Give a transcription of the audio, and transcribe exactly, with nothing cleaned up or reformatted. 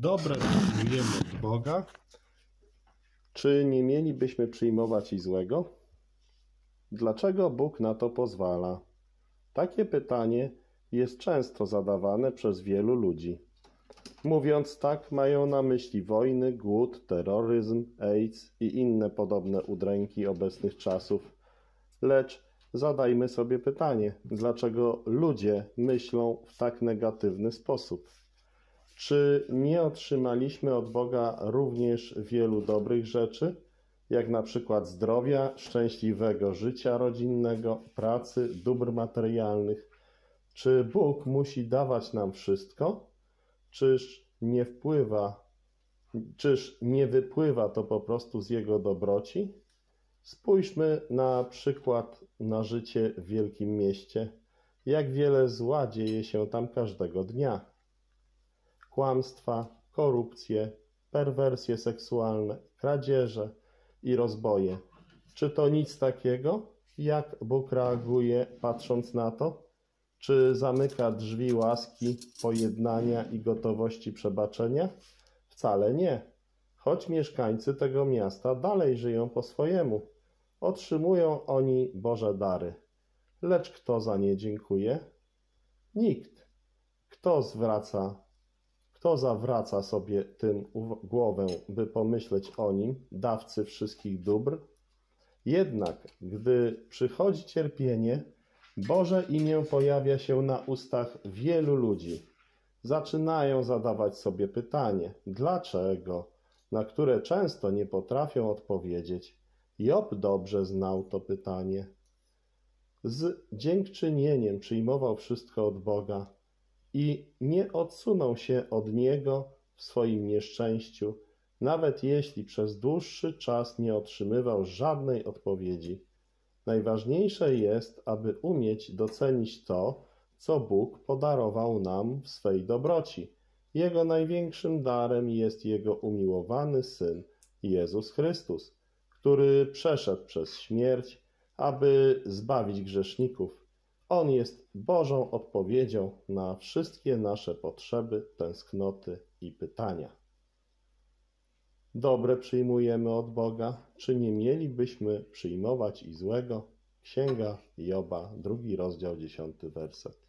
dobre otrzymujemy od Boga, czy nie mielibyśmy przyjmować i złego? Dlaczego Bóg na to pozwala? Takie pytanie jest często zadawane przez wielu ludzi. Mówiąc tak, mają na myśli wojny, głód, terroryzm, AIDS i inne podobne udręki obecnych czasów. Lecz zadajmy sobie pytanie, dlaczego ludzie myślą w tak negatywny sposób? Czy nie otrzymaliśmy od Boga również wielu dobrych rzeczy, jak na przykład zdrowia, szczęśliwego życia rodzinnego, pracy, dóbr materialnych? Czy Bóg musi dawać nam wszystko? Czyż nie wpływa, czyż nie wypływa to po prostu z Jego dobroci? Spójrzmy na przykład na życie w wielkim mieście. Jak wiele zła dzieje się tam każdego dnia. Kłamstwa, korupcje, perwersje seksualne, kradzieże i rozboje. Czy to nic takiego? Jak Bóg reaguje patrząc na to? Czy zamyka drzwi łaski, pojednania i gotowości przebaczenia? Wcale nie. Choć mieszkańcy tego miasta dalej żyją po swojemu. Otrzymują oni Boże dary. Lecz kto za nie dziękuje? Nikt. Kto zwraca Kto zawraca sobie tym głowę, by pomyśleć o nim, dawcy wszystkich dóbr? Jednak, gdy przychodzi cierpienie, Boże imię pojawia się na ustach wielu ludzi. Zaczynają zadawać sobie pytanie, dlaczego, na które często nie potrafią odpowiedzieć. Job dobrze znał to pytanie. Z dziękczynieniem przyjmował wszystko od Boga i nie odsunął się od Niego w swoim nieszczęściu, nawet jeśli przez dłuższy czas nie otrzymywał żadnej odpowiedzi. Najważniejsze jest, aby umieć docenić to, co Bóg podarował nam w swej dobroci. Jego największym darem jest Jego umiłowany Syn, Jezus Chrystus, który przeszedł przez śmierć, aby zbawić grzeszników. On jest Bożą odpowiedzią na wszystkie nasze potrzeby, tęsknoty i pytania. Dobre przyjmujemy od Boga, czy nie mielibyśmy przyjmować i złego? Księga Joba, drugi rozdział, dziesiąty werset.